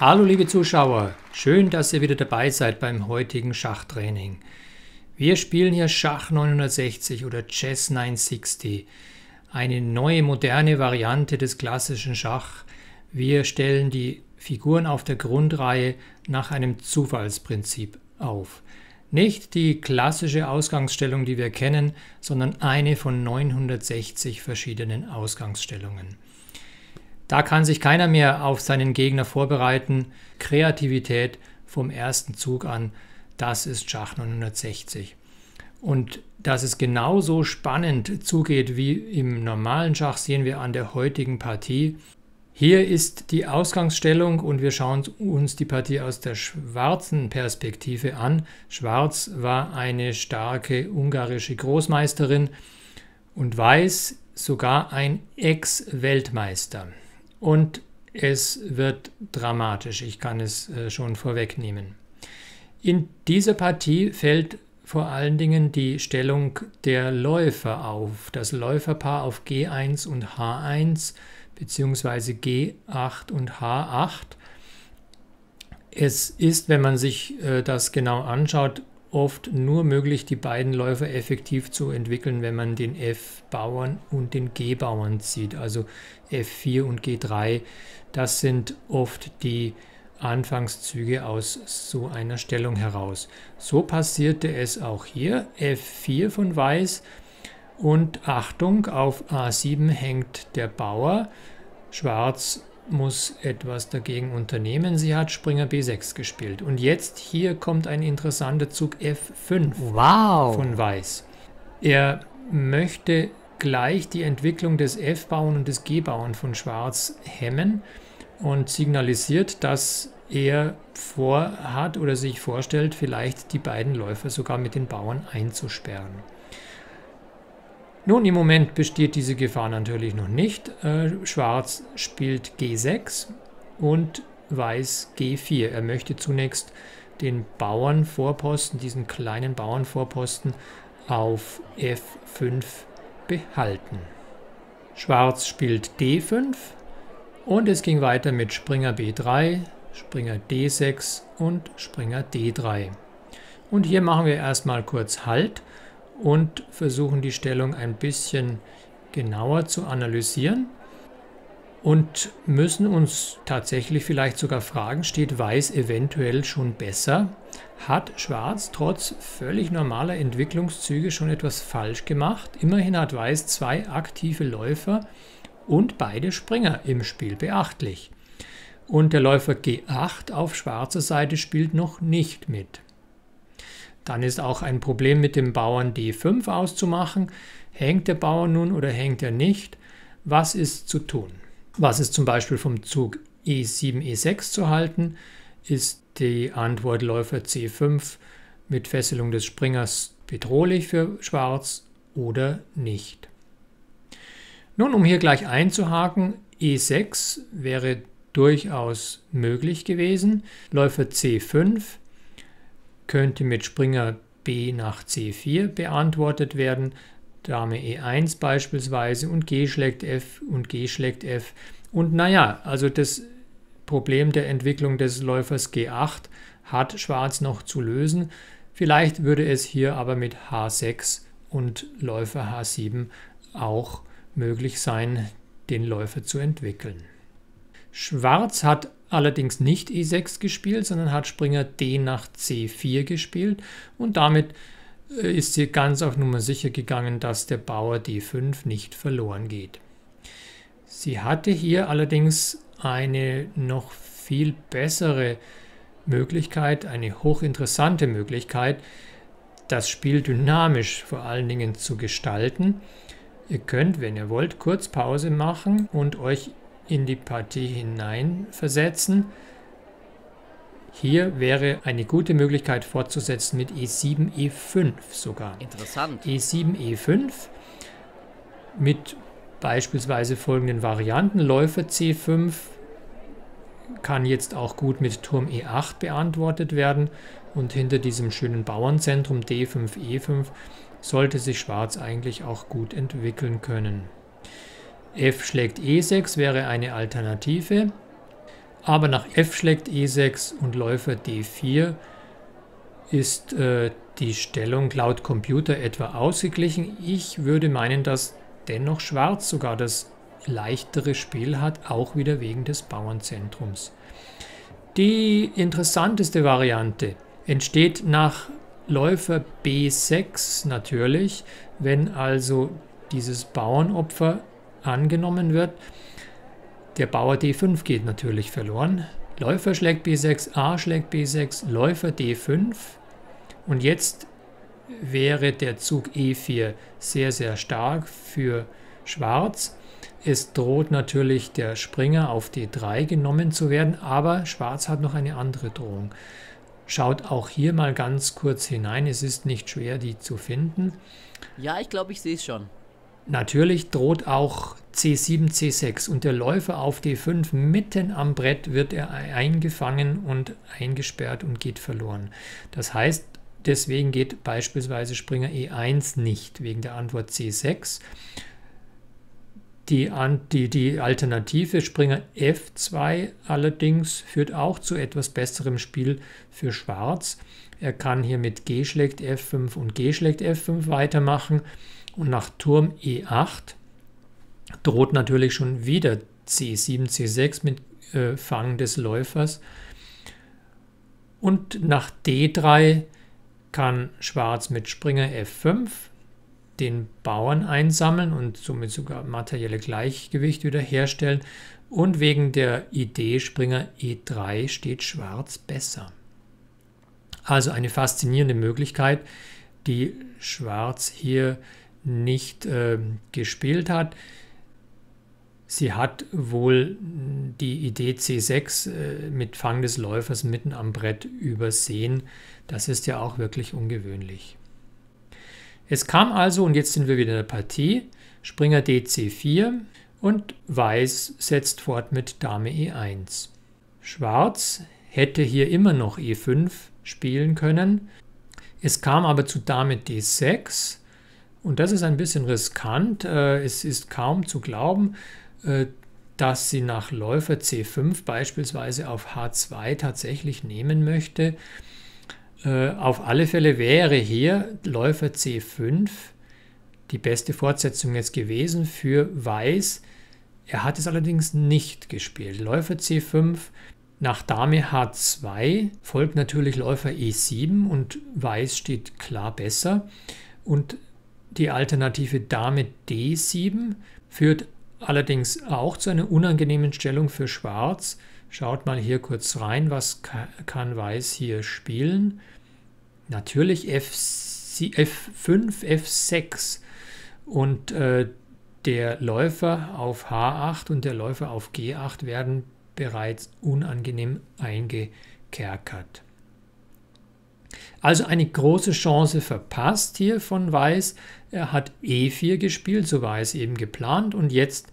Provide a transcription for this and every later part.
Hallo liebe Zuschauer, schön, dass ihr wieder dabei seid beim heutigen Schachtraining. Wir spielen hier Schach960 oder Chess960, eine neue moderne Variante des klassischen Schach. Wir stellen die Figuren auf der Grundreihe nach einem Zufallsprinzip auf. Nicht die klassische Ausgangsstellung, die wir kennen, sondern eine von 960 verschiedenen Ausgangsstellungen. Da kann sich keiner mehr auf seinen Gegner vorbereiten. Kreativität vom ersten Zug an, das ist Schach 960. Und dass es genauso spannend zugeht wie im normalen Schach, sehen wir an der heutigen Partie. Hier ist die Ausgangsstellung und wir schauen uns die Partie aus der schwarzen Perspektive an. Schwarz war eine starke ungarische Großmeisterin und Weiß sogar ein Ex-Weltmeister. Und es wird dramatisch, ich kann es schon vorwegnehmen. In dieser Partie fällt vor allen Dingen die Stellung der Läufer auf, das Läuferpaar auf G1 und H1 bzw. G8 und H8. Es ist, wenn man sich das genau anschaut, oft nur möglich, die beiden Läufer effektiv zu entwickeln, wenn man den F-Bauern und den G-Bauern zieht, also F4 und G3. Das sind oft die Anfangszüge aus so einer Stellung heraus. So passierte es auch hier, F4 von Weiß und Achtung, auf A7 hängt der Bauer. Schwarz muss etwas dagegen unternehmen. Sie hat Springer B6 gespielt. Und jetzt hier kommt ein interessanter Zug F5 von Weiß. Er möchte gleich die Entwicklung des F-Bauern und des G-Bauern von Schwarz hemmen und signalisiert, dass er vorhat oder sich vorstellt, vielleicht die beiden Läufer sogar mit den Bauern einzusperren. Nun, im Moment besteht diese Gefahr natürlich noch nicht. Schwarz spielt G6 und Weiß G4. Er möchte zunächst den Bauernvorposten, diesen kleinen Bauernvorposten, auf F5 behalten. Schwarz spielt D5 und es ging weiter mit Springer B3, Springer D6 und Springer D3. Und hier machen wir erstmal kurz Halt und versuchen die Stellung ein bisschen genauer zu analysieren und müssen uns tatsächlich vielleicht sogar fragen, steht Weiß eventuell schon besser? Hat Schwarz trotz völlig normaler Entwicklungszüge schon etwas falsch gemacht? Immerhin hat Weiß zwei aktive Läufer und beide Springer im Spiel, beachtlich. Und der Läufer G8 auf schwarzer Seite spielt noch nicht mit. Dann ist auch ein Problem mit dem Bauern D5 auszumachen. Hängt der Bauer nun oder hängt er nicht? Was ist zu tun? Was ist zum Beispiel vom Zug E7, E6 zu halten? Ist die Antwort Läufer C5 mit Fesselung des Springers bedrohlich für Schwarz oder nicht? Nun, um hier gleich einzuhaken, E6 wäre durchaus möglich gewesen. Läufer C5 könnte mit Springer B nach C4 beantwortet werden, Dame E1 beispielsweise und G schlägt F und G schlägt F. Und naja, also das Problem der Entwicklung des Läufers G8 hat Schwarz noch zu lösen. Vielleicht würde es hier aber mit H6 und Läufer H7 auch möglich sein, den Läufer zu entwickeln. Schwarz hat allerdings nicht E6 gespielt, sondern hat Springer D nach C4 gespielt und damit ist sie ganz auf Nummer sicher gegangen, dass der Bauer D5 nicht verloren geht. Sie hatte hier allerdings eine noch viel bessere Möglichkeit, eine hochinteressante Möglichkeit, das Spiel dynamisch vor allen Dingen zu gestalten. Ihr könnt, wenn ihr wollt, kurz Pause machen und euch in die Partie hinein versetzen. Hier wäre eine gute Möglichkeit fortzusetzen mit E7, E5 sogar. Interessant. E7, E5 mit beispielsweise folgenden Varianten. Läufer C5 kann jetzt auch gut mit Turm E8 beantwortet werden und hinter diesem schönen Bauernzentrum D5, E5 sollte sich Schwarz eigentlich auch gut entwickeln können. F schlägt E6 wäre eine Alternative. Aber nach f schlägt e6 und Läufer d4 ist die Stellung laut Computer etwa ausgeglichen. Ich würde meinen, dass dennoch Schwarz sogar das leichtere Spiel hat, auch wieder wegen des Bauernzentrums. Die interessanteste Variante entsteht nach Läufer b6 natürlich, wenn also dieses Bauernopfer angenommen wird. Der Bauer d5 geht natürlich verloren. Läufer schlägt b6, A schlägt b6, Läufer d5. Und jetzt wäre der Zug e4 sehr, sehr stark für Schwarz. Es droht natürlich der Springer auf d3 genommen zu werden, aber Schwarz hat noch eine andere Drohung. Schaut auch hier mal ganz kurz hinein, es ist nicht schwer, die zu finden. Ja, ich glaube, ich sehe es schon. Natürlich droht auch c7, c6 und der Läufer auf d5 mitten am Brett wird er eingefangen und eingesperrt und geht verloren. Das heißt, deswegen geht beispielsweise Springer e1 nicht, wegen der Antwort c6. Die Alternative Springer f2 allerdings führt auch zu etwas besserem Spiel für Schwarz. Er kann hier mit g schlägt f5 und g schlägt f5 weitermachen. Und nach Turm e8 droht natürlich schon wieder c7, c6 mit Fang des Läufers. Und nach d3 kann Schwarz mit Springer f5 den Bauern einsammeln und somit sogar materielle Gleichgewicht wiederherstellen. Und wegen der Idee Springer E3 steht Schwarz besser. Also eine faszinierende Möglichkeit, die Schwarz hier nicht gespielt hat. Sie hat wohl die Idee C6 mit Fang des Läufers mitten am Brett übersehen. Das ist ja auch wirklich ungewöhnlich. Es kam also, und jetzt sind wir wieder in der Partie, Springer dc4 und Weiß setzt fort mit Dame e1. Schwarz hätte hier immer noch e5 spielen können. Es kam aber zu Dame d6 und das ist ein bisschen riskant. Es ist kaum zu glauben, dass sie nach Läufer c5 beispielsweise auf h2 tatsächlich nehmen möchte. Auf alle Fälle wäre hier Läufer c5 die beste Fortsetzung jetzt gewesen für Weiß. Er hat es allerdings nicht gespielt. Läufer c5 nach Dame h2 folgt natürlich Läufer e7 und Weiß steht klar besser. Und die Alternative Dame d7 führt allerdings auch zu einer unangenehmen Stellung für Schwarz. Schaut mal hier kurz rein, was kann Weiß hier spielen. Natürlich F5, F6 und der Läufer auf H8 und der Läufer auf G8 werden bereits unangenehm eingekerkert. Also eine große Chance verpasst hier von Weiß. Er hat E4 gespielt, so war es eben geplant und jetzt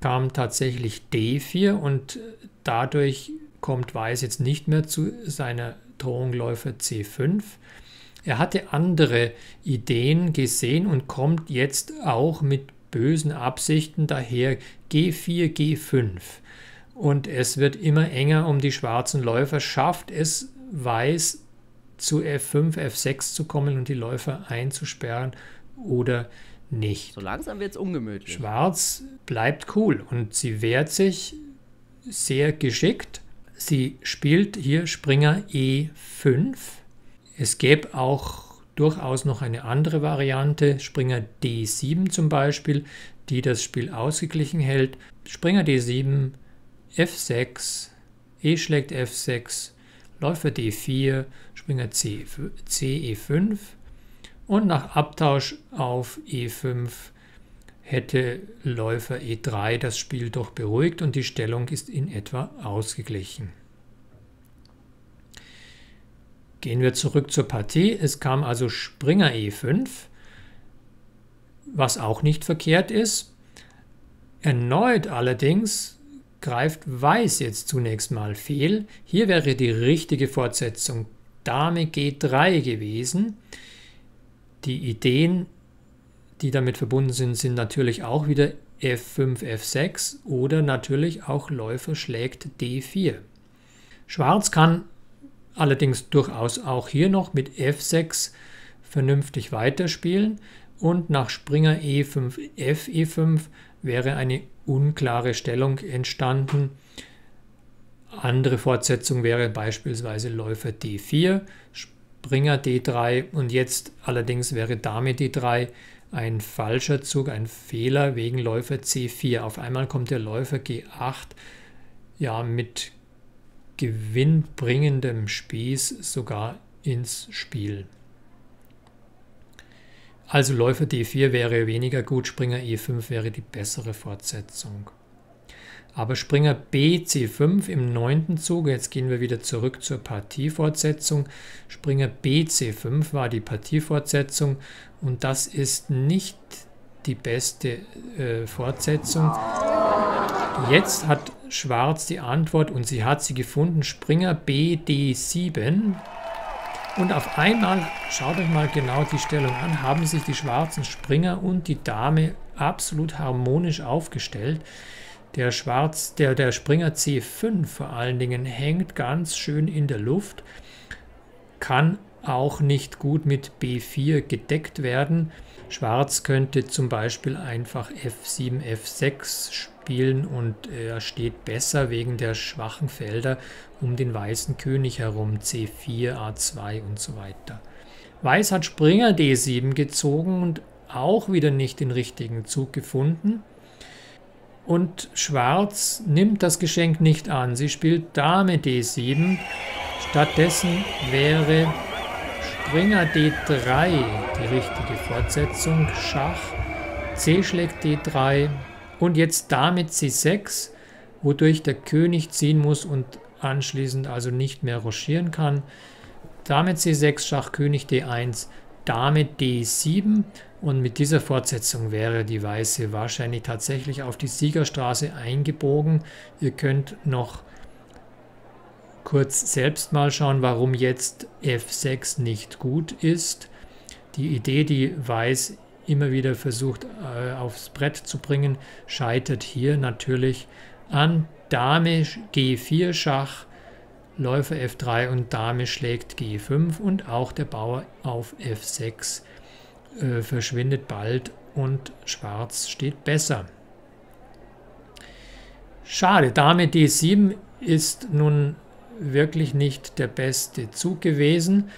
kam tatsächlich D4 und dadurch kommt Weiß jetzt nicht mehr zu seiner Drohung Läufer C5. Er hatte andere Ideen gesehen und kommt jetzt auch mit bösen Absichten daher G4, G5. Und es wird immer enger um die schwarzen Läufer. Schafft es Weiß zu F5, F6 zu kommen und die Läufer einzusperren oder nicht. So langsam wird es ungemütlich. Schwarz bleibt cool und sie wehrt sich sehr geschickt. Sie spielt hier Springer E5. Es gäbe auch durchaus noch eine andere Variante, Springer D7 zum Beispiel, die das Spiel ausgeglichen hält. Springer D7, F6, E schlägt F6, Läufer D4, Springer CE5. Und nach Abtausch auf E5 hätte Läufer E3 das Spiel doch beruhigt und die Stellung ist in etwa ausgeglichen. Gehen wir zurück zur Partie. Es kam also Springer E5, was auch nicht verkehrt ist. Erneut allerdings greift Weiß jetzt zunächst mal fehl. Hier wäre die richtige Fortsetzung Dame G3 gewesen. Die Ideen, die damit verbunden sind, sind natürlich auch wieder F5, F6 oder natürlich auch Läufer schlägt D4. Schwarz kann allerdings durchaus auch hier noch mit F6 vernünftig weiterspielen und nach Springer E5, FE5 wäre eine unklare Stellung entstanden. Andere Fortsetzung wäre beispielsweise Läufer D4, Springer D3 und jetzt allerdings wäre Dame D3 ein falscher Zug, ein Fehler wegen Läufer C4. Auf einmal kommt der Läufer G8 ja mit gewinnbringendem Spieß sogar ins Spiel. Also Läufer D4 wäre weniger gut, Springer E5 wäre die bessere Fortsetzung. Aber Springer BC5 im 9. Zug, jetzt gehen wir wieder zurück zur Partiefortsetzung. Springer BC5 war die Partiefortsetzung und das ist nicht die beste Fortsetzung. Jetzt hat Schwarz die Antwort und sie hat sie gefunden, Springer BD7. Und auf einmal, schaut euch mal genau die Stellung an, haben sich die schwarzen Springer und die Dame absolut harmonisch aufgestellt. Der Springer C5 vor allen Dingen hängt ganz schön in der Luft, kann auch nicht gut mit B4 gedeckt werden. Schwarz könnte zum Beispiel einfach F7, F6 spielen und er steht besser wegen der schwachen Felder um den weißen König herum, C4, A2 und so weiter. Weiß hat Springer D7 gezogen und auch wieder nicht den richtigen Zug gefunden. Und Schwarz nimmt das Geschenk nicht an. Sie spielt Dame D7. Stattdessen wäre Springer D3 die richtige Fortsetzung. Schach, C schlägt D3 und jetzt Dame C6, wodurch der König ziehen muss und anschließend also nicht mehr rochieren kann. Dame C6, Schach, König D1, Dame D7. Und mit dieser Fortsetzung wäre die Weiße wahrscheinlich tatsächlich auf die Siegerstraße eingebogen. Ihr könnt noch kurz selbst mal schauen, warum jetzt F6 nicht gut ist. Die Idee, die Weiß immer wieder versucht aufs Brett zu bringen, scheitert hier natürlich an Dame G4 Schach, Läufer F3 und Dame schlägt G5 und auch der Bauer auf F6 verschwindet bald und Schwarz steht besser. Schade, Dame D7 ist nun wirklich nicht der beste Zug gewesen.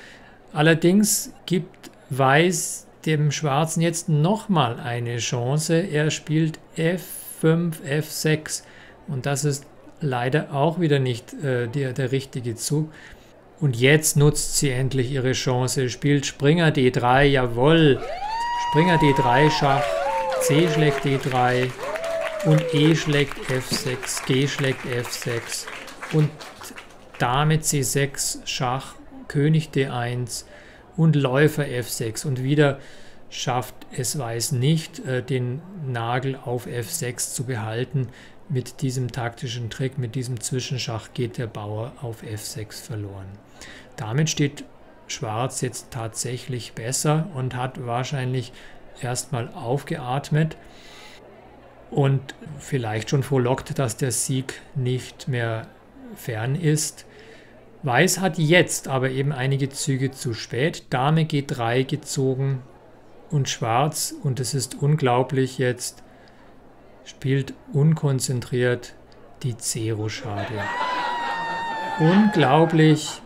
Allerdings gibt Weiß dem Schwarzen jetzt nochmal eine Chance. Er spielt F5, F6 und das ist leider auch wieder nicht der richtige Zug. Und jetzt nutzt sie endlich ihre Chance, spielt Springer D3, jawohl, Springer D3 Schach, C schlägt D3 und E schlägt F6, G schlägt F6 und Dame C6 Schach, König D1 und Läufer F6 und wieder schafft es Weiß nicht, den Nagel auf F6 zu behalten. Mit diesem taktischen Trick, mit diesem Zwischenschach geht der Bauer auf F6 verloren. Damit steht Schwarz jetzt tatsächlich besser und hat wahrscheinlich erstmal aufgeatmet und vielleicht schon frohlockt, dass der Sieg nicht mehr fern ist. Weiß hat jetzt aber eben einige Züge zu spät, Dame G3 gezogen und Schwarz, und es ist unglaublich jetzt, spielt unkonzentriert die C-Rochade. Unglaublich,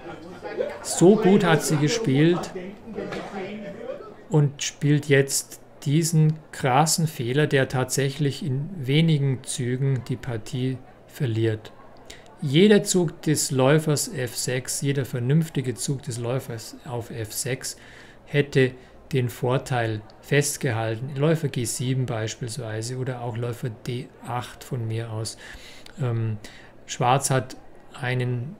so gut hat sie gespielt und spielt jetzt diesen krassen Fehler, der tatsächlich in wenigen Zügen die Partie verliert. Jeder Zug des Läufers F6, jeder vernünftige Zug des Läufers auf F6 hätte den Vorteil festgehalten. Läufer G7 beispielsweise oder auch Läufer D8 von mir aus. Schwarz hat einen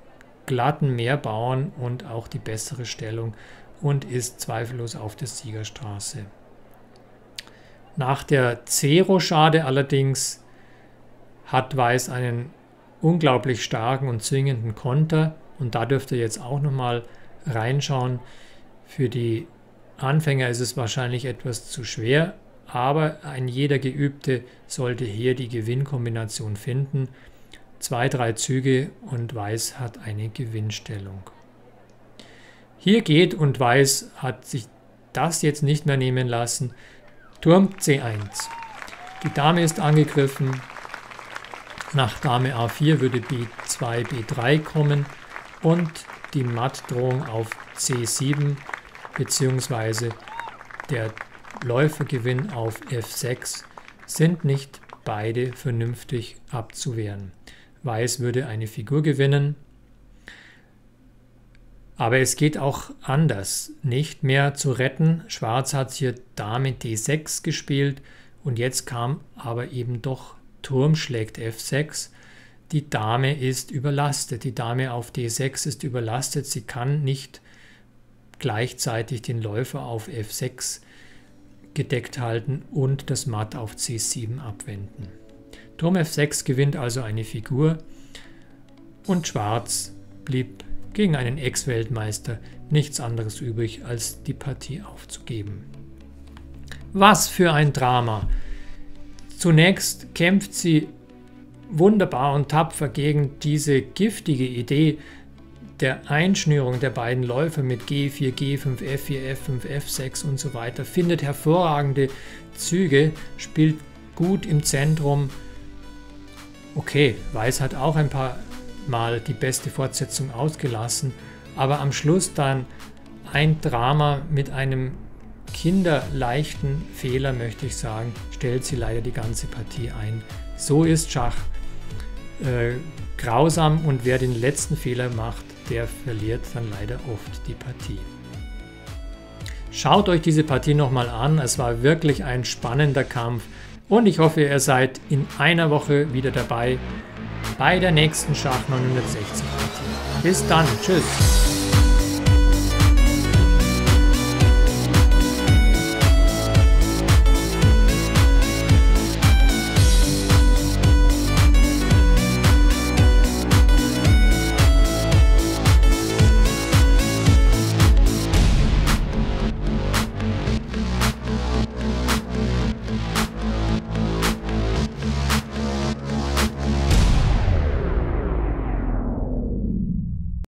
glatten Mehrbauern und auch die bessere Stellung und ist zweifellos auf der Siegerstraße. Nach der C-Rochade allerdings hat Weiß einen unglaublich starken und zwingenden Konter und da dürft ihr jetzt auch nochmal reinschauen. Für die Anfänger ist es wahrscheinlich etwas zu schwer, aber ein jeder Geübte sollte hier die Gewinnkombination finden. 2, 3 Züge und Weiß hat eine Gewinnstellung. Hier geht und Weiß hat sich das jetzt nicht mehr nehmen lassen. Turm C1. Die Dame ist angegriffen. Nach Dame A4 würde B2, B3 kommen und die Mattdrohung auf C7 bzw. der Läufergewinn auf F6 sind nicht beide vernünftig abzuwehren. Weiß würde eine Figur gewinnen, aber es geht auch anders, nicht mehr zu retten. Schwarz hat hier Dame D6 gespielt und jetzt kam aber eben doch Turm schlägt F6. Die Dame ist überlastet, die Dame auf D6 ist überlastet, sie kann nicht gleichzeitig den Läufer auf F6 gedeckt halten und das Matt auf C7 abwenden. Turm F6 gewinnt also eine Figur und Schwarz blieb gegen einen Ex-Weltmeister nichts anderes übrig, als die Partie aufzugeben. Was für ein Drama! Zunächst kämpft sie wunderbar und tapfer gegen diese giftige Idee der Einschnürung der beiden Läufer mit G4, G5, F4, F5, F6 und so weiter, findet hervorragende Züge, spielt gut im Zentrum. Okay, Weiß hat auch ein paar Mal die beste Fortsetzung ausgelassen, aber am Schluss dann ein Drama mit einem kinderleichten Fehler, möchte ich sagen, stellt sie leider die ganze Partie ein. So ist Schach grausam, und wer den letzten Fehler macht, der verliert dann leider oft die Partie. Schaut euch diese Partie nochmal an, es war wirklich ein spannender Kampf und ich hoffe, ihr seid in einer Woche wieder dabei bei der nächsten Schach 960 Partie. Bis dann, tschüss!